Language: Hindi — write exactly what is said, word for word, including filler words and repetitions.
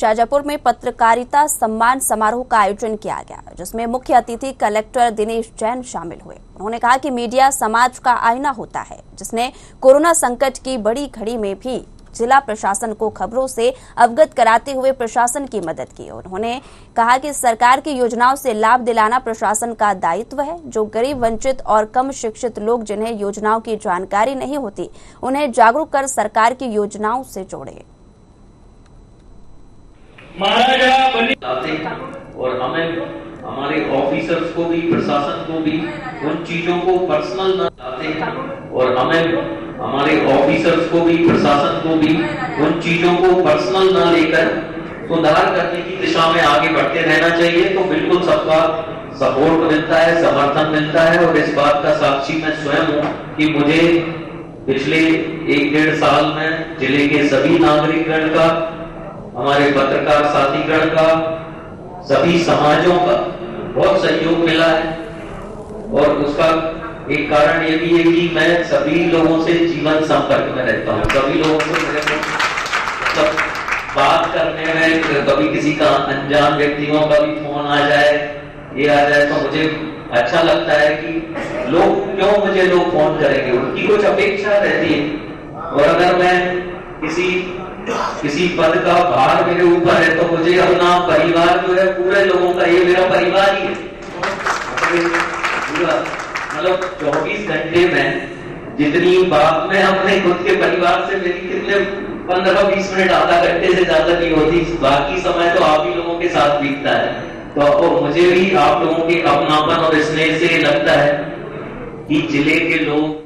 शाजापुर में पत्रकारिता सम्मान समारोह का आयोजन किया गया, जिसमें मुख्य अतिथि कलेक्टर दिनेश जैन शामिल हुए। उन्होंने कहा कि मीडिया समाज का आईना होता है, जिसने कोरोना संकट की बड़ी घड़ी में भी जिला प्रशासन को खबरों से अवगत कराते हुए प्रशासन की मदद की। उन्होंने कहा कि सरकार की योजनाओं से लाभ दिलाना प्रशासन का दायित्व है, जो गरीब, वंचित और कम शिक्षित लोग जिन्हें योजनाओं की जानकारी नहीं होती, उन्हें जागरूक कर सरकार की योजनाओं से जोड़े। और हमें, हमारे ऑफिसर्स को भी, प्रशासन को भी उन चीजों को पर्सनल न लाते हैं और हमें हमारे ऑफिसर्स को भी, प्रशासन को भी उन चीजों को पर्सनल ना लेकर सुधार करने की दिशा में आगे बढ़ते रहना चाहिए। तो बिल्कुल सबका सपोर्ट मिलता है, समर्थन मिलता है और इस बात का साक्षी मैं स्वयं हूँ कि मुझे पिछले एक डेढ़ साल में जिले के सभी नागरिकगण का, हमारे पत्रकार साथीगण का, सभी समाजों का बहुत सहयोग मिला है। और उसका एक कारण ये भी है कि मैं सभी लोगों से जीवन संपर्क में रहता हूँ, सभी लोगों से मतलब बात करने में, कभी किसी का अनजान व्यक्तियों का भी फोन आ जाए, ये आ जाए, तो मुझे अच्छा लगता है कि लोग क्यों मुझे लोग फोन करेंगे, उनकी कुछ अपेक्षा रहती है। और अगर मैं किसी किसी पद का भार मेरे ऊपर है तो मुझे अपना परिवार जो है पूरे लोगों का, ये मेरा परिवार ही है। मतलब चौबीस घंटे में जितनी बात मैं अपने खुद के परिवार से मेरी कितने पंद्रह बीस मिनट, आधा घंटे से ज्यादा नहीं होती, बाकी समय तो आप ही लोगों के साथ बीतता है। तो और मुझे भी आप लोगों के अपनापन और स्नेह से लगता है कि जिले के लोग